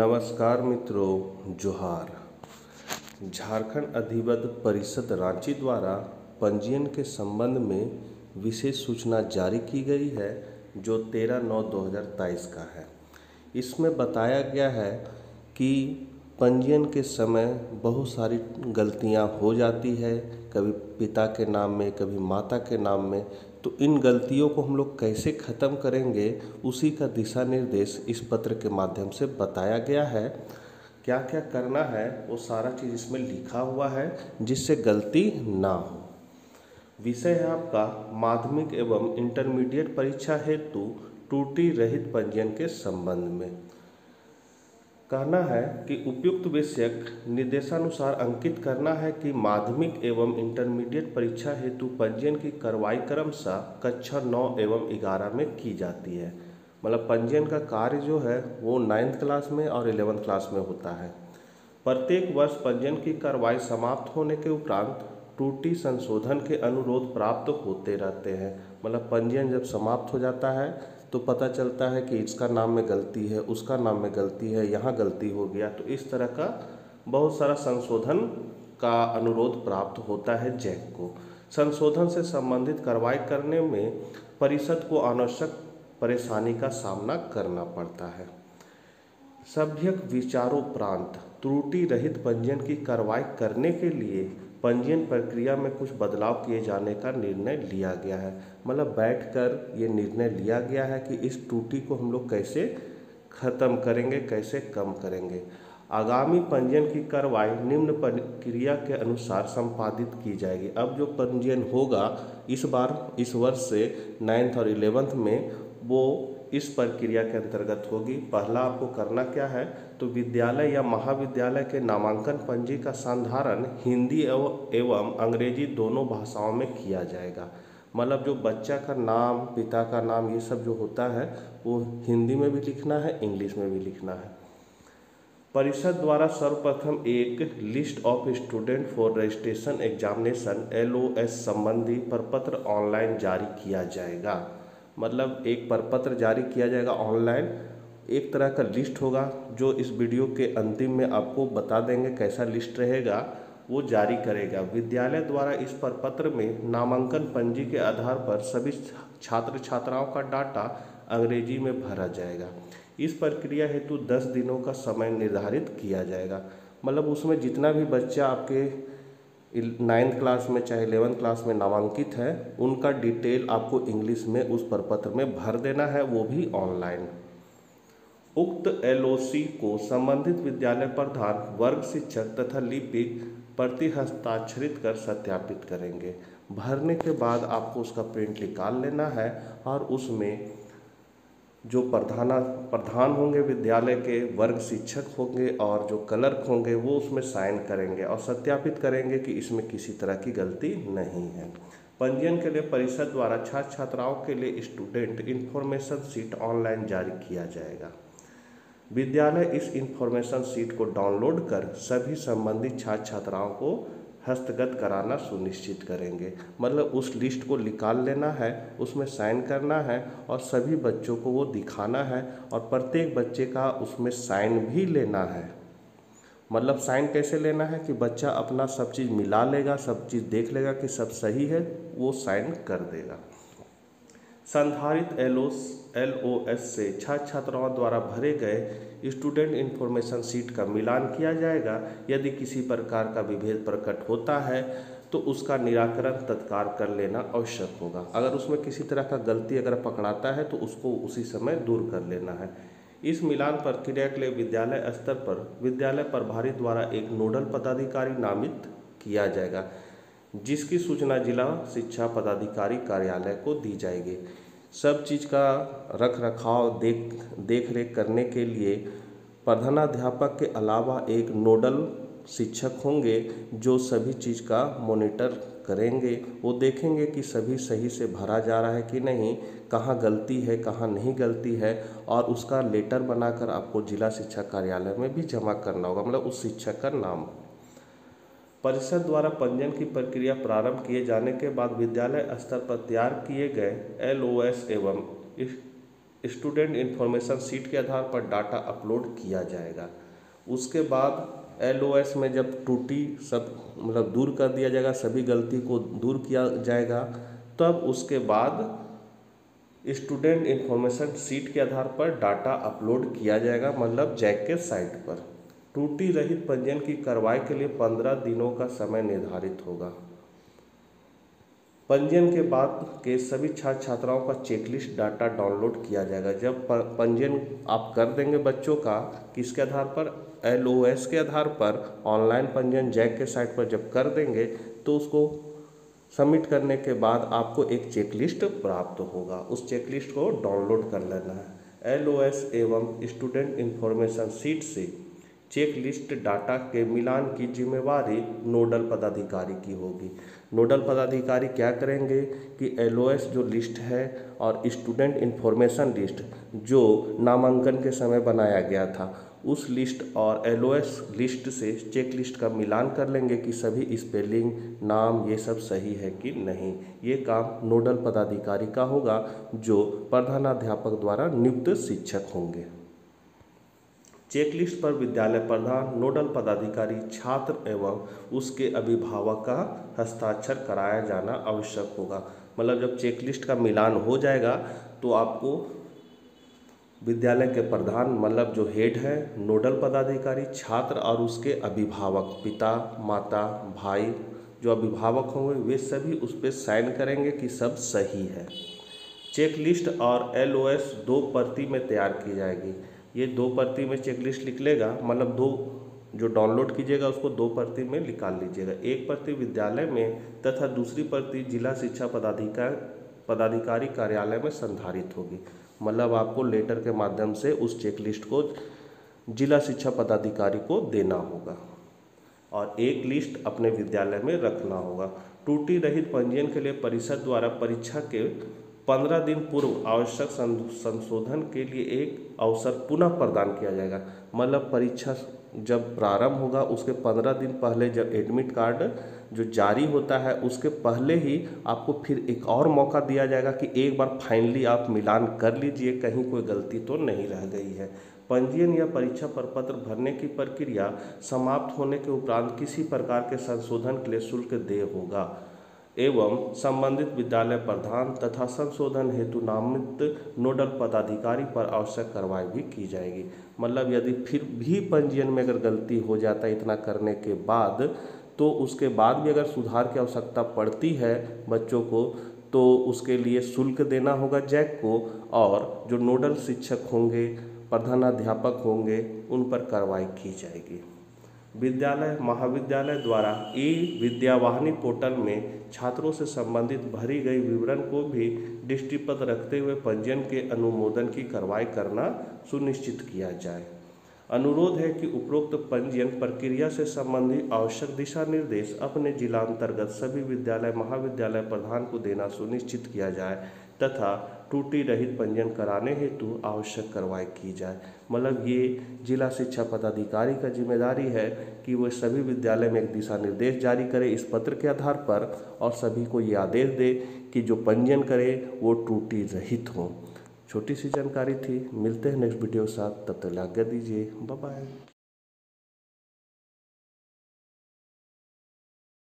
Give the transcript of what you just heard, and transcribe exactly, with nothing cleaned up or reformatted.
नमस्कार मित्रों, जोहार। झारखंड अधिवद परिषद रांची द्वारा पंजीयन के संबंध में विशेष सूचना जारी की गई है जो तेरह नौ दो हज़ार तेईस का है। इसमें बताया गया है कि पंजीयन के समय बहुत सारी गलतियां हो जाती है, कभी पिता के नाम में, कभी माता के नाम में। तो इन गलतियों को हम लोग कैसे ख़त्म करेंगे, उसी का दिशा निर्देश इस पत्र के माध्यम से बताया गया है। क्या क्या करना है वो सारा चीज़ इसमें लिखा हुआ है जिससे गलती ना हो। विषय है आपका माध्यमिक एवं इंटरमीडिएट परीक्षा हेतु त्रुटि रहित पंजीयन के संबंध में। कहना है कि उपयुक्त विषयक निर्देशानुसार अंकित करना है कि माध्यमिक एवं इंटरमीडिएट परीक्षा हेतु पंजीयन की कार्रवाई क्रमशः कक्षा नौ एवं ग्यारह में की जाती है। मतलब पंजीयन का कार्य जो है वो नाइन्थ क्लास में और इलेवेंथ क्लास में होता है। प्रत्येक वर्ष पंजीयन की कार्रवाई समाप्त होने के उपरांत त्रुटि संशोधन के अनुरोध प्राप्त होते रहते हैं। मतलब पंजीयन जब समाप्त हो जाता है तो पता चलता है कि इसका नाम में गलती है, उसका नाम में गलती है, यहाँ गलती हो गया। तो इस तरह का बहुत सारा संशोधन का अनुरोध प्राप्त होता है जैक को। संशोधन से संबंधित कार्रवाई करने में परिषद को अनावश्यक परेशानी का सामना करना पड़ता है। सभ्यक विचारोपरांत त्रुटि रहित पंजीयन की कार्रवाई करने के लिए पंजीयन प्रक्रिया में कुछ बदलाव किए जाने का निर्णय लिया गया है। मतलब बैठकर ये निर्णय लिया गया है कि इस त्रुटि को हम लोग कैसे ख़त्म करेंगे, कैसे कम करेंगे। आगामी पंजीयन की कार्रवाई निम्न प्रक्रिया के अनुसार संपादित की जाएगी। अब जो पंजीयन होगा इस बार, इस वर्ष से नाइन्थ और इलेवेंथ में, वो इस प्रक्रिया के अंतर्गत होगी। पहला आपको करना क्या है, तो विद्यालय या महाविद्यालय के नामांकन पंजी का संधारण हिंदी एवं अंग्रेजी दोनों भाषाओं में किया जाएगा। मतलब जो बच्चा का नाम, पिता का नाम, ये सब जो होता है वो हिंदी में भी लिखना है, इंग्लिश में भी लिखना है। परिषद द्वारा सर्वप्रथम एक list of student for registration examination L O S संबंधी प्रपत्र ऑनलाइन जारी किया जाएगा। मतलब एक प्रपत्र जारी किया जाएगा ऑनलाइन। एक तरह का लिस्ट होगा जो इस वीडियो के अंतिम में आपको बता देंगे कैसा लिस्ट रहेगा, वो जारी करेगा विद्यालय द्वारा। इस प्रपत्र में नामांकन पंजी के आधार पर सभी छात्र छात्राओं का डाटा अंग्रेजी में भरा जाएगा। इस प्रक्रिया हेतु दस दिनों का समय निर्धारित किया जाएगा। मतलब उसमें जितना भी बच्चा आपके नाइन्थ क्लास में चाहे इलेवेंथ क्लास में नामांकित है, उनका डिटेल आपको इंग्लिश में उस प्रपत्र में भर देना है, वो भी ऑनलाइन। उक्त एलओसी को संबंधित विद्यालय प्रधान, वर्ग शिक्षक तथा लिपिक प्रति हस्ताक्षरित कर सत्यापित करेंगे। भरने के बाद आपको उसका प्रिंट निकाल लेना है और उसमें जो प्रधान प्रधान होंगे विद्यालय के, वर्ग शिक्षक होंगे और जो क्लर्क होंगे, वो उसमें साइन करेंगे और सत्यापित करेंगे कि इसमें किसी तरह की गलती नहीं है। पंजीयन के लिए परिषद द्वारा छात्र छात्राओं के लिए स्टूडेंट इन्फॉर्मेशन शीट ऑनलाइन जारी किया जाएगा। विद्यालय इस इन्फॉर्मेशन शीट को डाउनलोड कर सभी संबंधित छात्र छात्राओं को हस्तगत कराना सुनिश्चित करेंगे। मतलब उस लिस्ट को निकाल लेना है, उसमें साइन करना है और सभी बच्चों को वो दिखाना है और प्रत्येक बच्चे का उसमें साइन भी लेना है। मतलब साइन कैसे लेना है कि बच्चा अपना सब चीज़ मिला लेगा, सब चीज़ देख लेगा कि सब सही है, वो साइन कर देगा। संधारित एल ओ एस से छात्र छात्राओं द्वारा भरे गए स्टूडेंट इन्फॉर्मेशन शीट का मिलान किया जाएगा। यदि किसी प्रकार का विभेद प्रकट होता है तो उसका निराकरण तत्काल कर लेना आवश्यक होगा। अगर उसमें किसी तरह का गलती अगर पकड़ाता है तो उसको उसी समय दूर कर लेना है। इस मिलान प्रक्रिया के लिए विद्यालय स्तर पर विद्यालय प्रभारी द्वारा एक नोडल पदाधिकारी नामित किया जाएगा, जिसकी सूचना जिला शिक्षा पदाधिकारी कार्यालय को दी जाएगी। सब चीज़ का रख रखाव देख देख रेख करने के लिए प्रधानाध्यापक के अलावा एक नोडल शिक्षक होंगे जो सभी चीज़ का मॉनिटर करेंगे। वो देखेंगे कि सभी सही से भरा जा रहा है कि नहीं, कहाँ गलती है, कहाँ नहीं गलती है, और उसका लेटर बनाकर आपको जिला शिक्षा कार्यालय में भी जमा करना होगा। मतलब उस शिक्षक का नाम। परिषद द्वारा पंजीयन की प्रक्रिया प्रारंभ किए जाने के बाद विद्यालय स्तर पर तैयार किए गए एलओएस एवं स्टूडेंट इन्फॉर्मेशन सीट के आधार पर डाटा अपलोड किया जाएगा। उसके बाद एलओएस में जब त्रुटि सब मतलब दूर कर दिया जाएगा, सभी गलती को दूर किया जाएगा, तब उसके बाद स्टूडेंट इन्फॉर्मेशन सीट के आधार पर डाटा अपलोड किया जाएगा, मतलब जैक के साइट पर। त्रुटि रहित पंजीयन की कार्रवाई के लिए पंद्रह दिनों का समय निर्धारित होगा। पंजीयन के बाद के सभी छात्र छात्राओं का चेकलिस्ट डाटा डाउनलोड किया जाएगा। जब पंजीयन आप कर देंगे बच्चों का, किसके आधार पर, एलओएस के आधार पर ऑनलाइन पंजीयन जैक के साइट पर जब कर देंगे, तो उसको सबमिट करने के बाद आपको एक चेकलिस्ट प्राप्त होगा। उस चेकलिस्ट को डाउनलोड कर लेना है। एलओएस एवं स्टूडेंट इन्फॉर्मेशन सीट से चेकलिस्ट डाटा के मिलान की जिम्मेवारी नोडल पदाधिकारी की होगी। नोडल पदाधिकारी क्या करेंगे कि एलओएस जो लिस्ट है और स्टूडेंट इन्फॉर्मेशन लिस्ट जो नामांकन के समय बनाया गया था, उस लिस्ट और एलओएस लिस्ट से चेकलिस्ट का मिलान कर लेंगे कि सभी स्पेलिंग, नाम ये सब सही है कि नहीं। ये काम नोडल पदाधिकारी का होगा जो प्रधानाध्यापक द्वारा नियुक्त शिक्षक होंगे। चेकलिस्ट पर विद्यालय प्रधान, नोडल पदाधिकारी, छात्र एवं उसके अभिभावक का हस्ताक्षर कराया जाना आवश्यक होगा। मतलब जब चेकलिस्ट का मिलान हो जाएगा तो आपको विद्यालय के प्रधान मतलब जो हेड है, नोडल पदाधिकारी, छात्र और उसके अभिभावक, पिता, माता, भाई जो अभिभावक होंगे, वे सभी उस पर साइन करेंगे कि सब सही है। चेकलिस्ट और एलओएस दो प्रति में तैयार की जाएगी। ये दो प्रति में चेकलिस्ट लिख लेगा, मतलब दो जो डाउनलोड कीजिएगा उसको दो प्रति में निकाल लीजिएगा। एक प्रति विद्यालय में तथा दूसरी प्रति जिला शिक्षा पदाधिकारी पदाधिकारी कार्यालय में संधारित होगी। मतलब आपको लेटर के माध्यम से उस चेकलिस्ट को जिला शिक्षा पदाधिकारी को देना होगा और एक लिस्ट अपने विद्यालय में रखना होगा। त्रुटि रहित पंजीयन के लिए परिषद द्वारा परीक्षा के पंद्रह दिन पूर्व आवश्यक संशोधन के लिए एक अवसर पुनः प्रदान किया जाएगा। मतलब परीक्षा जब प्रारंभ होगा उसके पंद्रह दिन पहले जब एडमिट कार्ड जो जारी होता है उसके पहले ही आपको फिर एक और मौका दिया जाएगा कि एक बार फाइनली आप मिलान कर लीजिए, कहीं कोई गलती तो नहीं रह गई है। पंजीयन या परीक्षा प्रपत्र भरने की प्रक्रिया समाप्त होने के उपरांत किसी प्रकार के संशोधन के लिए शुल्क देय होगा एवं संबंधित विद्यालय प्रधान तथा संशोधन हेतु नामित नोडल पदाधिकारी पर आवश्यक कार्रवाई भी की जाएगी। मतलब यदि फिर भी पंजीयन में अगर गलती हो जाता है इतना करने के बाद, तो उसके बाद भी अगर सुधार की आवश्यकता पड़ती है बच्चों को, तो उसके लिए शुल्क देना होगा जैक को, और जो नोडल शिक्षक होंगे, प्रधानाध्यापक होंगे, उन पर कार्रवाई की जाएगी। विद्यालय महाविद्यालय द्वारा ई विद्यावाहिनी पोर्टल में छात्रों से संबंधित भरी गई विवरण को भी दृष्टिपत्र रखते हुए पंजीयन के अनुमोदन की कार्रवाई करना सुनिश्चित किया जाए। अनुरोध है कि उपरोक्त पंजीयन प्रक्रिया से संबंधित आवश्यक दिशा निर्देश अपने जिला अंतर्गत सभी विद्यालय महाविद्यालय प्रधान को देना सुनिश्चित किया जाए तथा त्रुटि रहित पंजीयन कराने हेतु आवश्यक कार्रवाई की जाए। मतलब ये जिला शिक्षा पदाधिकारी का जिम्मेदारी है कि वह सभी विद्यालय में एक दिशा निर्देश जारी करे इस पत्र के आधार पर, और सभी को ये आदेश दे कि जो पंजीयन करे वो त्रुटि रहित हो। छोटी सी जानकारी थी। मिलते हैं नेक्स्ट वीडियो के साथ, तब तक आज्ञा दीजिए। Bye bye.